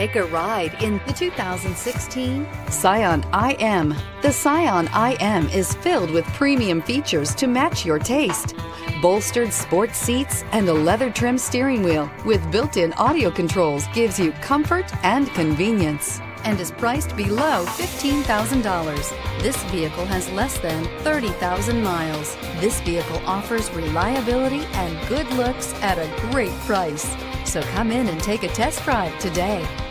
Take a ride in the 2016 Scion iM. The Scion iM is filled with premium features to match your taste. Bolstered sports seats and a leather-trimmed steering wheel with built-in audio controls gives you comfort and convenience, and is priced below $15,000. This vehicle has less than 30,000 miles. This vehicle offers reliability and good looks at a great price. So come in and take a test drive today.